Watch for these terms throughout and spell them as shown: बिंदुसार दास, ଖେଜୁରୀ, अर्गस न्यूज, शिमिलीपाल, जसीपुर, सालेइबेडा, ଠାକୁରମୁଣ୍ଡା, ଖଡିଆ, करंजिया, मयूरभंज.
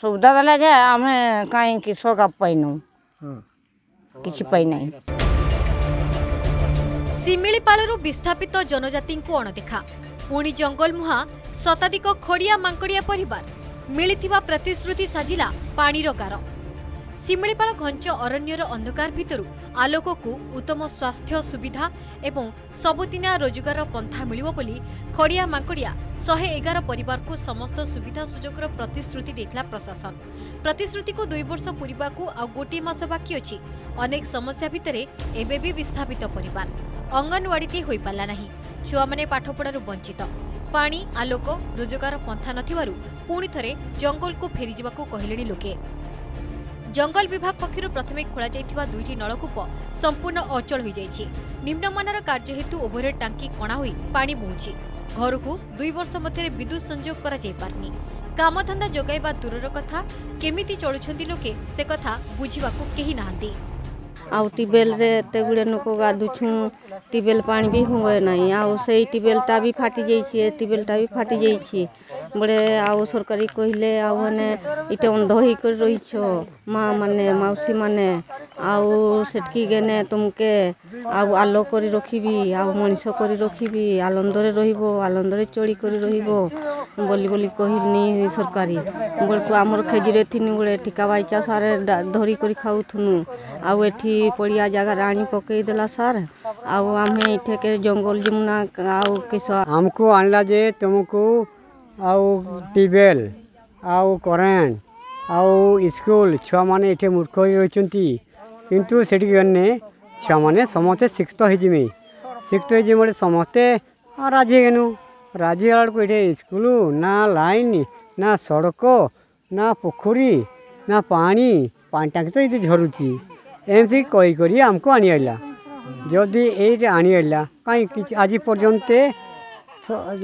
सुविधा देला जे आम कहीं कृषक पाइन किसी पाईना। शिमिलीपालू विस्थापित जनजाति को अणदेखा पुणी जंगल मुहां शताधिक खड़िया मांकड़िया परिवार मिलिथिबा प्रतिश्रुति साजिला पानीर गार। शिमिलीपाल घंच अरण्यर अंधकार भितर आलोक को उत्तम स्वास्थ्य सुविधा एवं सबुदिना रोजगार पंथा मिलिबो बोली खड़िया मांकड़िया 111 परिवार को समस्त सुविधा सुजोगर प्रतिश्रुति देला प्रशासन। प्रतिश्रुति को 2 वर्ष पूरा को आ गोटे मास बाकी अछि। अनेक समस्या भितर एबे भी विस्थापित परिवार अंगनवाड़ी होई पाला नाही। छुआ माने पाठपढ़ारू वंचित पानी आलोक रोजगार पंथा नथिबारू पुणी थरे जंगल को फेरी जिबाको कहिलेनी लोके। जंगल विभाग पक्षर प्रथमे खोल जा दुईटी नलकूप संपूर्ण अचल हो जाए। निम्नमानर कार्य हेतु ओभरहेड टांकी कणा हो पानी बोहूँ। घर को 2 वर्ष मध्य विद्युत संयोग पारनी। कामधंदा जगैवा दूरर कथा केमिति चलुंट लोके से कथा बुझा कहीं ना। ट्यूबेल एत गुड़े लोक गाधुछूँ ट्यूबेल पानी भी हुए ना। आई ट्यूबेलटा भी फाटी जाइए ट्यूबेलटा भी फाटी जाइए बड़े। आउ सरकारी कहले आने इटे अंध होकर रही माँ मैंने मौसी मैंने आउटिक गेने तुमके आलो कर रखी आउ मनीष कर रखी आलंदर रलंदर चोरी कर रही कहनी सरकारी बेलू। आमर खेजीरे थी गोटे ठिका बैचा सार धरिक खाऊनु आउ एठी पड़िया जगार आनी पकईदेला सार। आउ आम इटे के जंगल जमुना आउ किस आमको आनला जे तुमको आउ ट्यूबेल आउ करेन्ट आउ स्कूल छुआ मैंने ये मूर्ख हो रही किंतु से छुआ मैंने समस्ते शिक्षित होजमी शिक्षित हो समस्ते राजी हेनु। राजी को ये स्कूल ना लाइन ना सड़क ना पोखरी ना पानी पानी टांगी तो ये झरुची एमती कही आमको आनीला जदि ये आनीला कहीं कि आज पर्यंत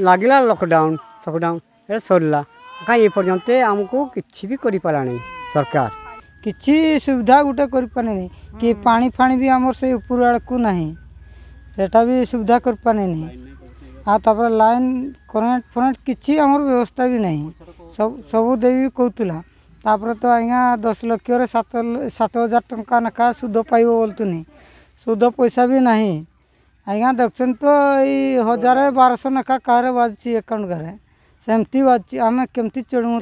लगला लकडाउन सकडाउन ये सरला कहीं पर्यंत आमको किसी भी करा नहीं सरकार किसी सुविधा गोटे कर कि पानी फाणी भी आम से ऊपर आड़ को ना सेटा भी सुविधा करपारेना। आपर लाइन करेन्ट फरेन्ट किसी आम व्यवस्था भी नहीं सब सबू देवी कहूला। तापर तो आज्ञा 10 लक्ष 7,000 टंका नका सुध पाइब बोलतुनि सुध पैसा भी ना। आज्ञा देखुन तो ये 1,000-1,200 नका कह बाजुची एकाउंट घरे सेमती बाजुची आम केमती चढ़ू।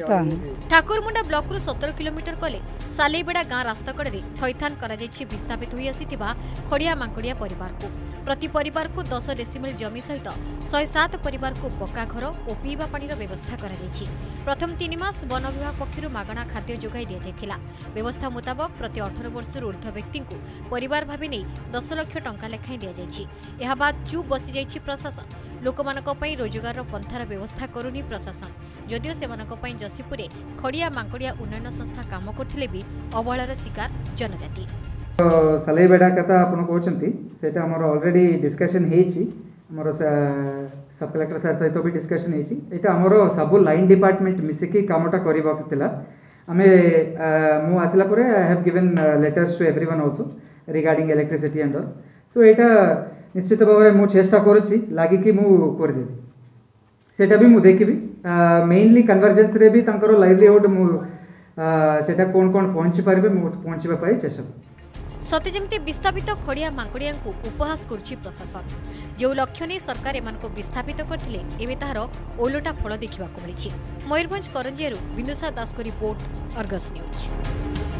ठाकुरमुंडा ब्लॉक रु 17 किलोमीटर गले सालेइबेडा गाँ रास्ता कड़े थैथान कर विस्थापित हो आसीथिबा खड़िया मांकड़िया परिवार को प्रति परिवार को 10 डेसिमिल जमी सहित 107 परिवार को पक्का घर और पीवा पानी व्यवस्था करा जायछि। प्रथम 3 मास वन विभाग पक्षर मागणा खाद्य जोगाई दि जायथिला। व्यवस्था मुताबक प्रति 18 वर्ष ऊर्ध्व व्यक्ति को परिवार भाव नहीं 10 लक्ष टंका लेखाएं दि जायछि। एहा बाद चुप बसी जायछि प्रशासन। लोकमानक पई रोजगार पंथार व्यवस्था करूनी प्रशासन। जदियो सेमानक पई जसीपुरे खड़िया मांकड़िया उन्नयन संस्था काम करथिले भी अवहेलार शिकार जनजाति। सालेइबेडा कथा आपन कहते हैं आमर अलरेडी डिस्कसन होमर सब कलेक्टर सार सहित भी डिस्कसन होता आमर सब लाइन डिपार्टमेंट मिसिकी कामटा करा। आम आसला I have given letters to everyone also regarding electricity and all. So यहाँ निश्चित भाव में चेष्टा करी मुदेवी सेटा भी मुझे देखी मेनली कन्वर्जेन्स भी लाइवलीहुड मुझे कौन कौन पहुँची पारे पहुँचापी चेषा कर। सते जेमती विस्थापित खड़िया मांकड़िया को उपहास करुछि प्रशासन। जो लक्ष्य नहीं सरकार एमानको विस्थापित करथिले एबे तार ओलोटा फल देखा मिली। मयूरभंज करंजियारू बिंदुसार दास को रिपोर्ट, अर्गस न्यूज।